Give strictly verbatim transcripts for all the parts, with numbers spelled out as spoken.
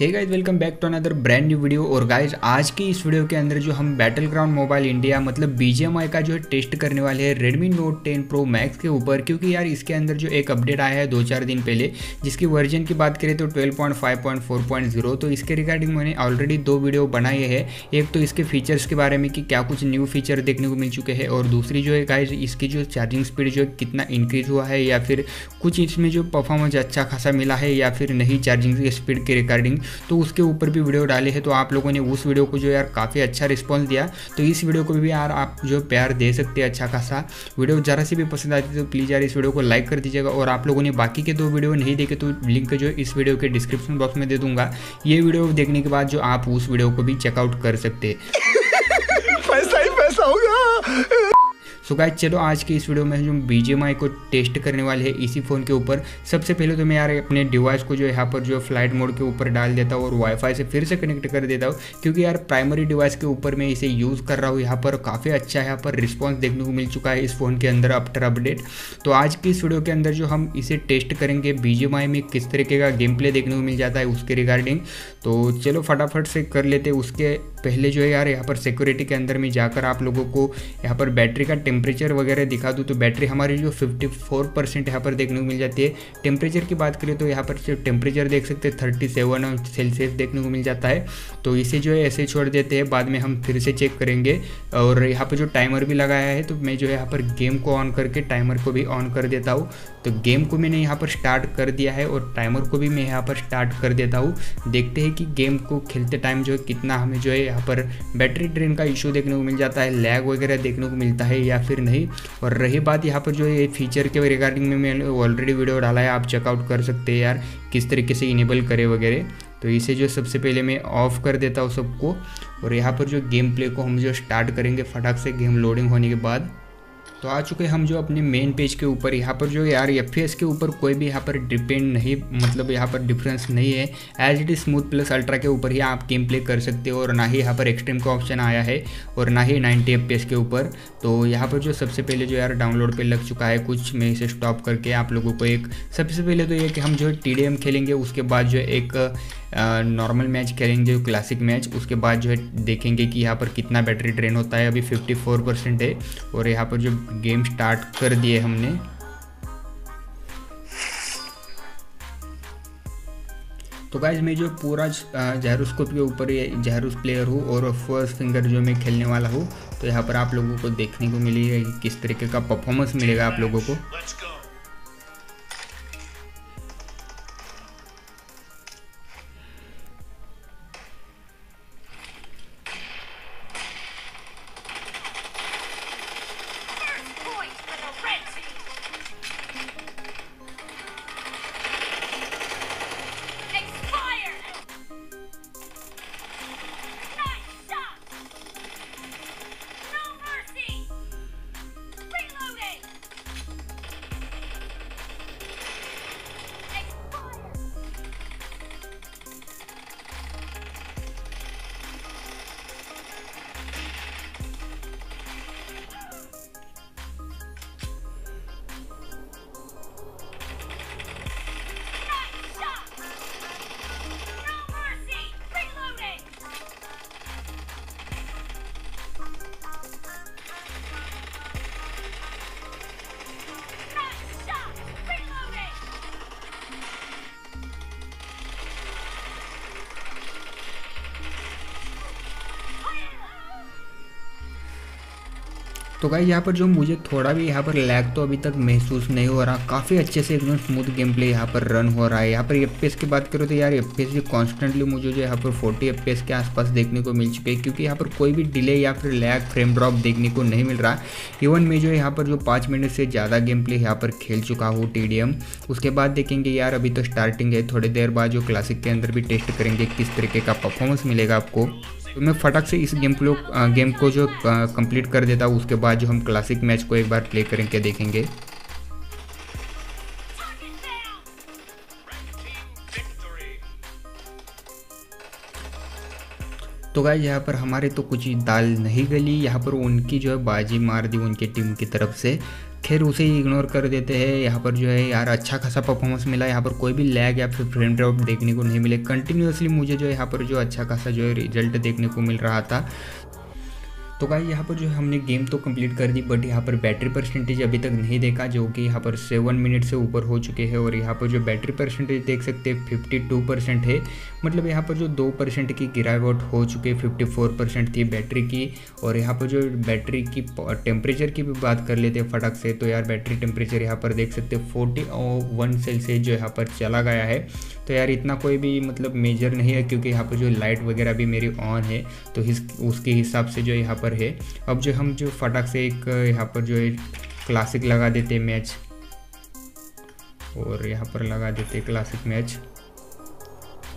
Hey guys welcome back to another brand new video. और guys आज की इस वीडियो के अंदर जो हम बैटल ग्राउंड मोबाइल इंडिया मतलब बीजीएमआई का जो है टेस्ट करने वाले हैं Redmi Note ten Pro Max के ऊपर, क्योंकि यार इसके अंदर जो एक अपडेट आया है दो चार दिन पहले, जिसकी वर्जन की बात करें तो twelve point five point four point zero. तो इसके रिगार्डिंग मैंने ऑलरेडी दो वीडियो बनाए हैं, एक तो इसके फीचर्स के बारे में कि क्या कुछ न्यू फीचर देखने को मिल चुके हैं, और दूसरी जो है गाइज इसकी जो चार्जिंग स्पीड जो है कितना इंक्रीज हुआ है या फिर कुछ इसमें जो परफॉर्मेंस अच्छा खासा मिला है या फिर नहीं चार्जिंग स्पीड के रिगार्डिंग, तो उसके ऊपर भी वीडियो डाले हैं। तो आप लोगों ने उस वीडियो को जो यार काफ़ी अच्छा रिस्पांस दिया, तो इस वीडियो को भी यार आप जो प्यार दे सकते हैं अच्छा खासा। वीडियो जरा सी भी पसंद आती है तो प्लीज़ यार इस वीडियो को लाइक कर दीजिएगा। और आप लोगों ने बाकी के दो वीडियो नहीं देखे तो लिंक जो इस वीडियो के डिस्क्रिप्शन बॉक्स में दे दूंगा। ये वीडियो देखने के बाद जो आप उस वीडियो को भी चेकआउट कर सकते। पैसा ही पैसा होगा। तो गाइस चलो आज के इस वीडियो में जो बीजीएमआई को टेस्ट करने वाले हैं इसी फ़ोन के ऊपर। सबसे पहले तो मैं यार अपने डिवाइस को जो यहाँ पर जो फ्लाइट मोड के ऊपर डाल देता हूँ और वाईफाई से फिर से कनेक्ट कर देता हूँ, क्योंकि यार प्राइमरी डिवाइस के ऊपर मैं इसे यूज़ कर रहा हूँ। यहाँ पर काफ़ी अच्छा यहाँ पर रिस्पॉन्स देखने को मिल चुका है इस फ़ोन के अंदर आफ्टर अपडेट। तो आज की इस वीडियो के अंदर जो हम इसे टेस्ट करेंगे, बीजीएमआई में किस तरीके का गेम प्ले देखने को मिल जाता है उसके रिगार्डिंग। तो चलो फटाफट से कर लेते। उसके पहले जो है यार यहाँ पर सिक्योरिटी के अंदर में जाकर आप लोगों को यहाँ पर बैटरी का टेम्परेचर वगैरह दिखा दूँ। तो बैटरी हमारी जो चौवन परसेंट यहाँ पर देखने को मिल जाती है। टेम्परेचर की बात करें तो यहाँ पर सिर्फ टेम्परेचर देख सकते हैं सैंतीस सेल्सियस देखने को मिल जाता है। तो इसे जो है ऐसे छोड़ देते हैं, बाद में हम फिर से चेक करेंगे। और यहाँ पर जो टाइमर भी लगाया है, तो मैं जो है यहाँ पर गेम को ऑन करके टाइमर को भी ऑन कर देता हूँ। तो गेम को मैंने यहाँ पर स्टार्ट कर दिया है और टाइमर को भी मैं यहाँ पर स्टार्ट कर देता हूँ। देखते हैं कि गेम को खेलते टाइम जो है कितना हमें जो है यहाँ पर बैटरी ड्रेन का इशू देखने को मिल जाता है, लैग वगैरह देखने को मिलता है या फिर नहीं। और रही बात यहाँ पर जो ये फीचर के रिगार्डिंग में मैंने ऑलरेडी वीडियो डाला है, आप चेकआउट कर सकते हैं यार किस तरीके से इनेबल करें वगैरह। तो इसे जो सबसे पहले मैं ऑफ़ कर देता हूँ सबको, और यहाँ पर जो गेम प्ले को हम जो स्टार्ट करेंगे फटाक से गेम लोडिंग होने के बाद। तो आ चुके हम जो अपने मेन पेज के ऊपर। यहाँ पर जो यार एफ पी एस के ऊपर कोई भी यहाँ पर डिपेंड नहीं, मतलब यहाँ पर डिफरेंस नहीं है। As it is smooth plus ultra के ऊपर ही आप गेम प्ले कर सकते हो, और ना ही यहाँ पर एक्सट्रीम का ऑप्शन आया है और ना ही नाइन्टी एफ पी एस के ऊपर। तो यहाँ पर जो सबसे पहले जो यार डाउनलोड पे लग चुका है कुछ, मैं इसे स्टॉप करके आप लोगों को एक सबसे पहले तो ये कि हम जो टी डी एम खेलेंगे, उसके बाद जो एक नॉर्मल मैच खेलेंगे जो क्लासिक मैच, उसके बाद जो है देखेंगे कि यहाँ पर कितना बैटरी ड्रेन होता है। अभी चौवन परसेंट है। और यहाँ पर जो गेम स्टार्ट कर दिए हमने, तो गाइज मैं जो पूरा जायरोस्कोप के ऊपर ये जायरोस प्लेयर हूँ और फर्स्ट फिंगर जो मैं खेलने वाला हूँ। तो यहाँ पर आप लोगों को देखने को मिलेगा किस तरीके का परफॉर्मेंस मिलेगा आप लोगों को। तो गाइस यहाँ पर जो मुझे थोड़ा भी यहाँ पर लैग तो अभी तक महसूस नहीं हो रहा, काफ़ी अच्छे से एकदम स्मूथ गेम प्ले यहाँ पर रन हो रहा है। यहाँ पर एफपीएस की बात करो तो यार एफपीएस भी कॉन्स्टेंटली मुझे जो यहाँ पर चालीस एफपीएस के आसपास देखने को मिल चुके हैं, क्योंकि यहाँ पर कोई भी डिले या फिर लैग फ्रेम ड्रॉप देखने को नहीं मिल रहा। इवन मैं जो यहाँ पर जो पाँच मिनट से ज़्यादा गेम प्ले यहाँ पर खेल चुका हूँ टीडीएम। उसके बाद देखेंगे यार, अभी तो स्टार्टिंग है, थोड़ी देर बाद जो क्लासिक के अंदर भी टेस्ट करेंगे किस तरीके का परफॉर्मेंस मिलेगा आपको। तो मैं फटाक से इस गेम को गेम को जो कंप्लीट कर देता हूँ, उसके बाद जो हम क्लासिक मैच को एक बार प्ले करके देखेंगे। तो गाइस यहाँ पर हमारे तो कुछ दाल नहीं गली, यहाँ पर उनकी जो है बाजी मार दी उनकी टीम की तरफ से। खैर उसे ही इग्नोर कर देते हैं। यहाँ पर जो है यार अच्छा खासा परफॉर्मेंस मिला, यहाँ पर कोई भी लैग या फिर फ्रेम ड्रॉप देखने को नहीं मिले। कंटिन्यूसली मुझे जो है यहाँ पर जो अच्छा खासा जो है रिजल्ट देखने को मिल रहा था। तो गाइस यहाँ पर जो हमने गेम तो कंप्लीट कर दी, बट यहाँ पर बैटरी परसेंटेज अभी तक नहीं देखा, जो कि यहाँ पर सेवन मिनट से ऊपर हो चुके हैं। और यहाँ पर जो बैटरी परसेंटेज देख सकते हैं फिफ्टी टू परसेंट है, मतलब यहाँ पर जो दो परसेंट की गिरावट हो चुके, फिफ्टी फोर परसेंट थी बैटरी की। और यहाँ पर जो बैटरी की टेम्परेचर की भी बात कर लेते हैं फटाक से, तो यार बैटरी टेम्परेचर यहाँ पर देख सकते फोर्टी वन सेल्सियस जो यहाँ पर चला गया है। तो यार इतना कोई भी मतलब मेजर नहीं है, क्योंकि यहाँ पर जो लाइट वगैरह भी मेरी ऑन है तो उसके हिसाब से जो यहाँ है। अब जो हम जो फटाक से एक यहाँ पर जो है क्लासिक लगा देते मैच, और यहाँ पर लगा देते क्लासिक मैच।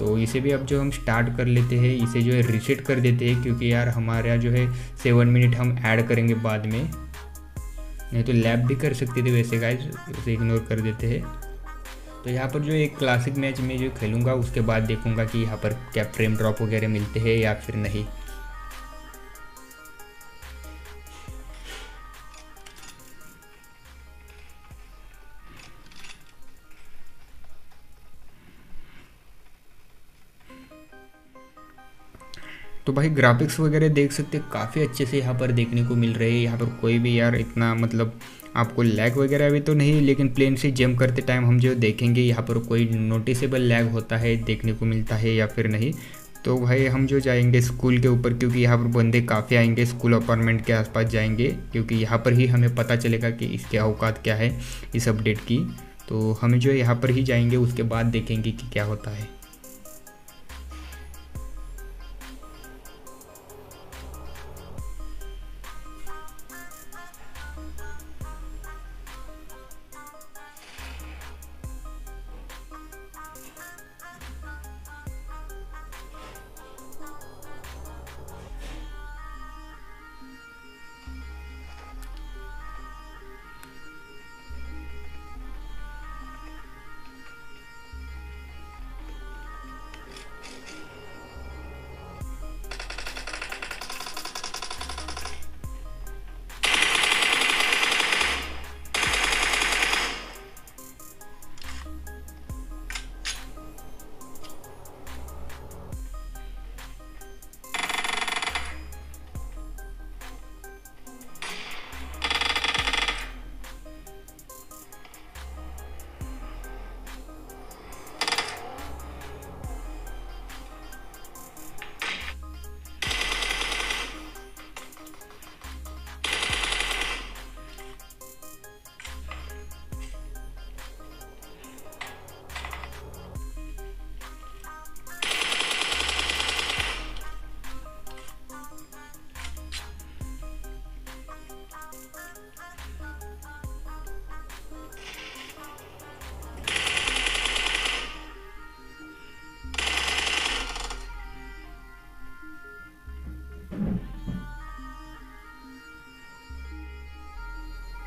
तो इसे भी अब जो हम स्टार्ट कर लेते हैं, इसे जो है रीसेट कर देते हैं, क्योंकि यार हमारा जो है सेवन मिनट हम ऐड करेंगे बाद में, नहीं तो लैब भी कर सकते थे वैसे गाइस, उसे इग्नोर कर देते हैं। तो यहाँ पर जो एक क्लासिक मैच में जो खेलूंगा, उसके बाद देखूंगा कि यहाँ पर क्या फ्रेम ड्रॉप वगैरह मिलते हैं या फिर नहीं। तो भाई ग्राफिक्स वगैरह देख सकते काफ़ी अच्छे से यहाँ पर देखने को मिल रहे हैं। यहाँ पर कोई भी यार इतना मतलब आपको लैग वगैरह भी तो नहीं, लेकिन प्लेन से जंप करते टाइम हम जो देखेंगे यहाँ पर कोई नोटिसेबल लैग होता है देखने को मिलता है या फिर नहीं। तो भाई हम जो जाएंगे स्कूल के ऊपर, क्योंकि यहाँ पर बंदे काफ़ी आएंगे, स्कूल अपार्टमेंट के आसपास जाएंगे, क्योंकि यहाँ पर ही हमें पता चलेगा कि इसके औकात क्या है इस अपडेट की। तो हमें जो यहाँ पर ही जाएंगे, उसके बाद देखेंगे कि क्या होता है।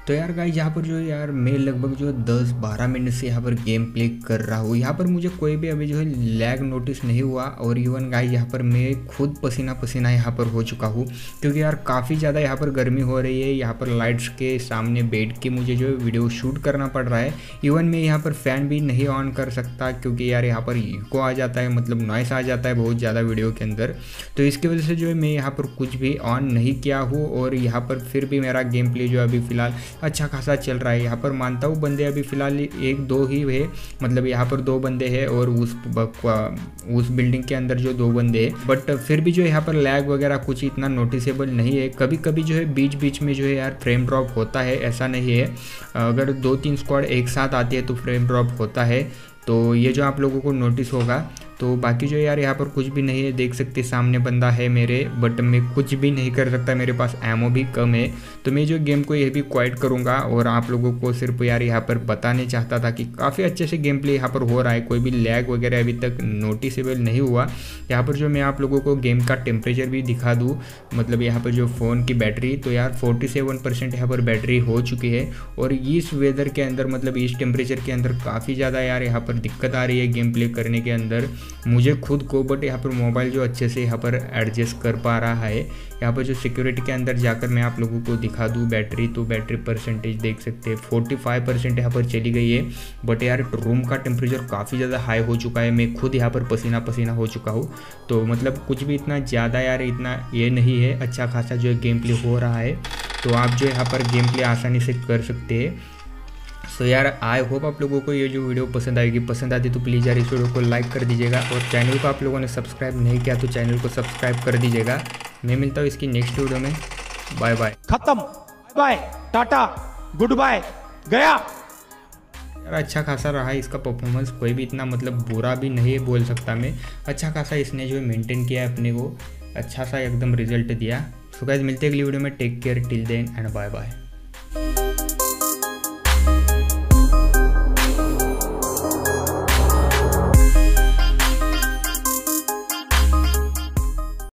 तो यार गाइस यहाँ पर जो यार मैं लगभग जो दस बारह मिनट से यहाँ पर गेम प्ले कर रहा हूँ, यहाँ पर मुझे कोई भी अभी जो है लैग नोटिस नहीं हुआ। और इवन गाइस यहाँ पर मैं खुद पसीना पसीना यहाँ पर हो चुका हूँ, क्योंकि यार काफ़ी ज़्यादा यहाँ पर गर्मी हो रही है। यहाँ पर लाइट्स के सामने बैठ के मुझे जो है वीडियो शूट करना पड़ रहा है। इवन मैं यहाँ पर फ़ैन भी नहीं ऑन कर सकता, क्योंकि यार यहाँ पर इको आ जाता है, मतलब नॉइस आ जाता है बहुत ज़्यादा वीडियो के अंदर। तो इसकी वजह से जो है मैं यहाँ पर कुछ भी ऑन नहीं किया हूँ, और यहाँ पर फिर भी मेरा गेम प्ले जो अभी फ़िलहाल अच्छा खासा चल रहा है। यहाँ पर मानता हूँ बंदे अभी फ़िलहाल एक दो ही है, मतलब यहाँ पर दो बंदे हैं और उस उस बिल्डिंग के अंदर जो दो बंदे हैं, बट फिर भी जो है यहाँ पर लैग वगैरह कुछ इतना नोटिसेबल नहीं है। कभी कभी जो है बीच बीच में जो है यार फ्रेम ड्रॉप होता है, ऐसा नहीं है। अगर दो तीन स्क्वाड एक साथ आती है तो फ्रेम ड्रॉप होता है, तो ये जो आप लोगों को नोटिस होगा। तो बाकी जो यार यहाँ पर कुछ भी नहीं है, देख सकते सामने बंदा है मेरे, बट मैं कुछ भी नहीं कर सकता, मेरे पास एमओ भी कम है। तो मैं जो गेम को ये भी क्वाइट करूँगा, और आप लोगों को सिर्फ यार यहाँ पर बताने चाहता था कि काफ़ी अच्छे से गेम प्ले यहाँ पर हो रहा है, कोई भी लैग वगैरह अभी तक नोटिसेबल नहीं हुआ। यहाँ पर जो मैं आप लोगों को गेम का टेम्परेचर भी दिखा दूँ, मतलब यहाँ पर जो फ़ोन की बैटरी, तो यार फोर्टी सेवन परसेंट यहाँ पर बैटरी हो चुकी है। और इस वेदर के अंदर, मतलब इस टेम्परेचर के अंदर काफ़ी ज़्यादा यार यहाँ पर दिक्कत आ रही है गेम प्ले करने के अंदर। मुझे खुद को बट यहाँ पर मोबाइल जो अच्छे से यहाँ पर एडजस्ट कर पा रहा है। यहाँ पर जो सिक्योरिटी के अंदर जाकर मैं आप लोगों को दिखा दूँ बैटरी, तो बैटरी परसेंटेज देख सकते हैं फोर्टी फाइव परसेंट यहाँ पर चली गई है। बट यार रूम का टेम्परेचर काफ़ी ज़्यादा हाई हो चुका है, मैं खुद यहाँ पर पसीना पसीना हो चुका हूँ। तो मतलब कुछ भी इतना ज़्यादा यार इतना ये नहीं है, अच्छा खासा जो है गेम प्ले हो रहा है। तो आप जो यहाँ पर गेम प्ले आसानी से कर सकते हैं। सो so यार आई होप आप लोगों को ये जो वीडियो पसंद आएगी, पसंद आती तो प्लीज़ यार इस वीडियो को लाइक कर दीजिएगा और चैनल को आप लोगों ने सब्सक्राइब नहीं किया तो चैनल को सब्सक्राइब कर दीजिएगा। मैं मिलता हूँ इसकी नेक्स्ट वीडियो में। बाय बाय, खत्म, बाय, टाटा, गुड बाय, गया। यार अच्छा खासा रहा है इसका परफॉर्मेंस, कोई भी इतना मतलब बुरा भी नहीं बोल सकता मैं। अच्छा खासा इसने जो है मेंटेन किया है अपने को, अच्छा सा एकदम रिजल्ट दिया। सो गाइस मिलते हैं अगली वीडियो में, take care, till then and bye bye.